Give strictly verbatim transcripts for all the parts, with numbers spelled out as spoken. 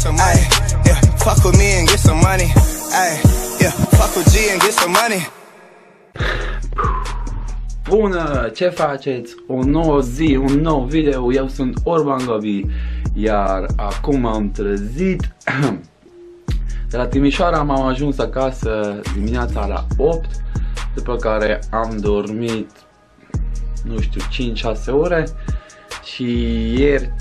some money. Yeah, fuck with me and get some money. Ay, yeah, fuck with G and get some money. Bună, ce faceți? O nouă zi, un nou video. Eu sunt Orban Gabi, iar acum am trezit. De la Timișoara m-am ajuns acasă dimineața la opt, după care am dormit, nu știu, cinci șase ore și ieri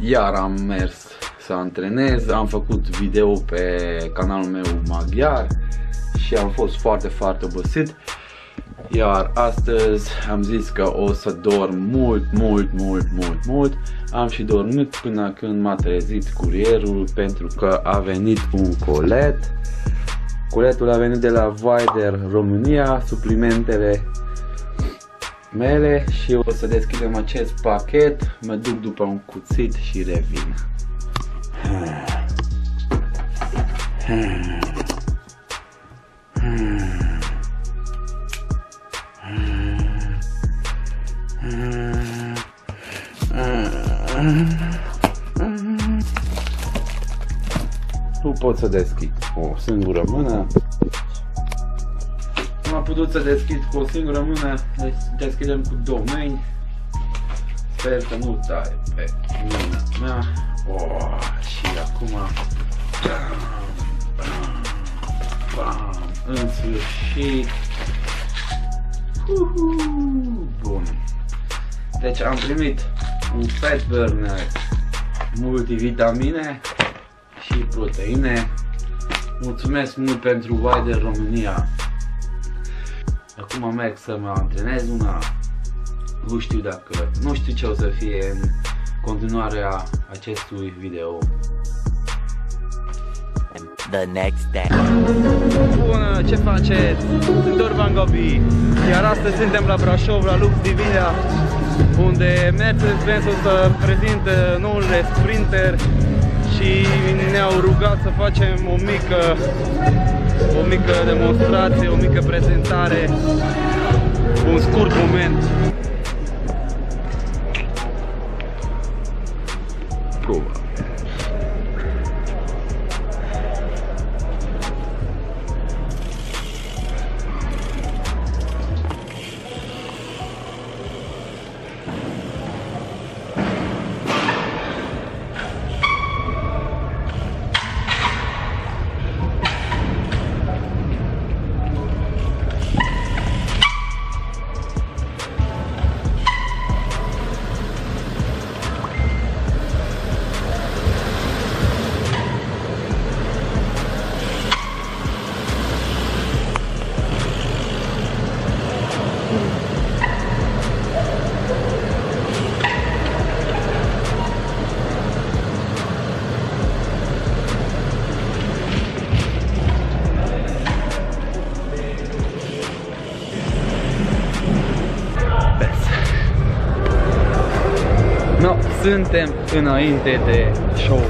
iar am mers să antrenez, am făcut video pe canalul meu maghiar și am fost foarte, foarte obosit. Iar astăzi am zis că o să dorm mult, mult, mult, mult, mult. Am și dormit până când m-a trezit curierul, pentru că a venit un colet. Coletul a venit de la Weider România, suplimentele mele, și o să deschidem acest pachet, mă duc după un cuțit și revin. Hmm. Hmm. Hmm. Nu pot să deschid cu o singură mână. Nu am putut să deschid cu o singură mână, deci deschidem cu două mâini. Sper că nu taie pe mâna mea. Oh, și acum în sfârșit. Uhu, bun. Deci am primit un fat burner, multivitamine și proteine. Mulțumesc mult pentru Weider România. Acum merg să mă antrenez una. Nu știu dacă, nu știu ce o să fie în continuarea acestui video. The next day. Bună, ce faceți? Sunt Orban Gabi, iar astăzi suntem la Brasov, la Lux Divina, unde Mercedes-Benz o să prezintă noile Sprinter și ne-au rugat să facem o mică, o mică demonstrație, o mică prezentare, un scurt moment. Proba. Suntem înainte de show.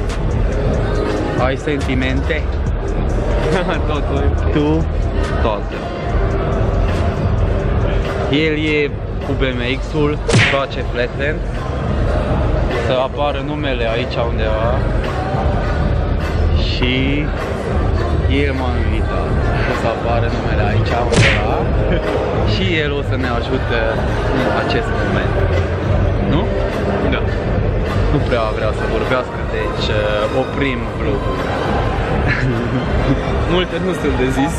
Ai sentimente? Totul. Tu? Totul. El e cu B M X-ul, face flatland. Să apară numele aici undeva. Și el m-a invitat să apară numele aici undeva. Și el o să ne ajute în acest moment. Nu? Da. Nu prea vreau să vorbească, deci uh, oprim vlogul. Multe nu sunt de zis.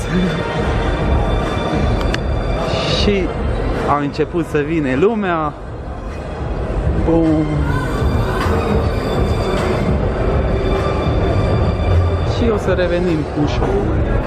Și a început să vină lumea. Bum. Și o să revenim cu show-ul.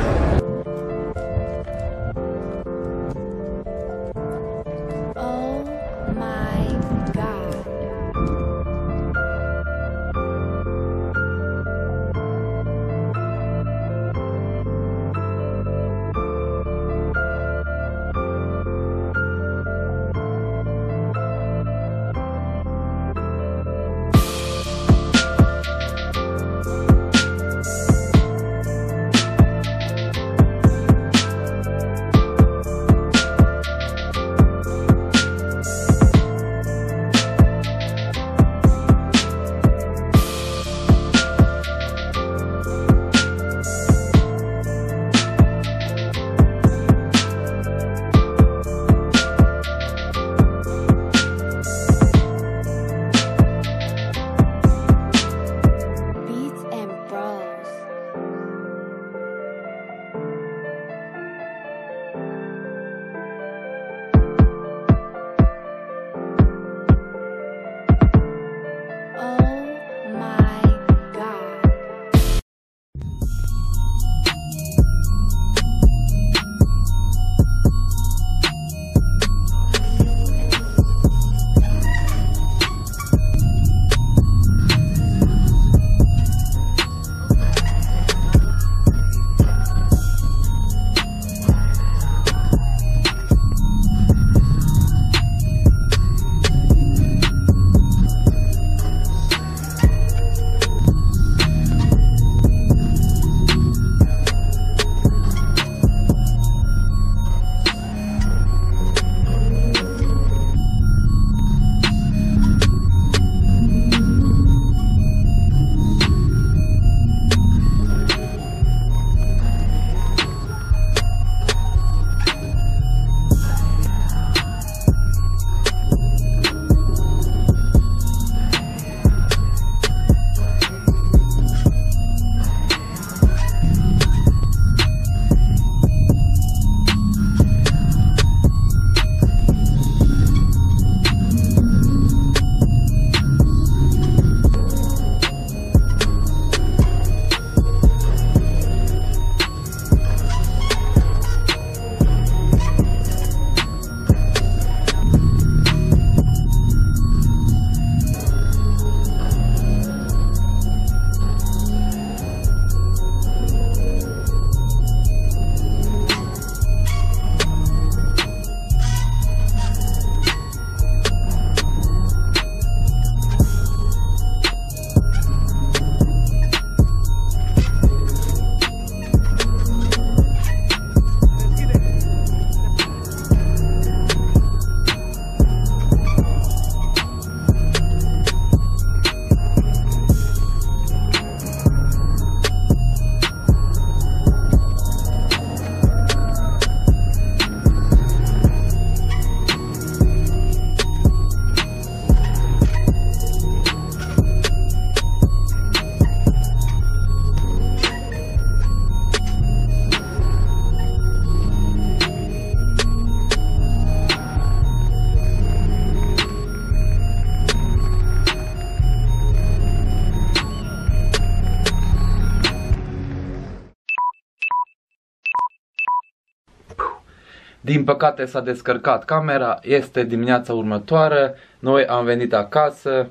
Din păcate s-a descărcat camera, este dimineața următoare, noi am venit acasă,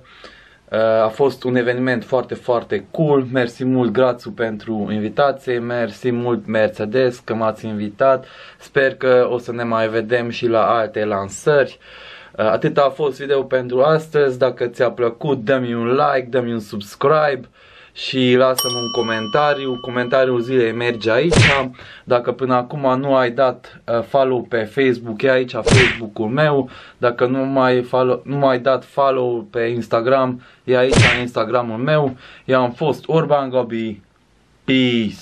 a fost un eveniment foarte, foarte cool, mersi mult Grațiu pentru invitație, mersi mult Mercedes că m-ați invitat, sper că o să ne mai vedem și la alte lansări. Atât a fost video pentru astăzi, dacă ți-a plăcut dă-mi un like, dă-mi un subscribe și lasă-mi un comentariu, comentariul zilei merge aici. Dacă până acum nu ai dat follow pe Facebook, e aici Facebook-ul meu. Dacă nu mai follow, nu mai dat follow pe Instagram, e aici Instagram-ul meu. Eu am fost Orban Gabi. Peace!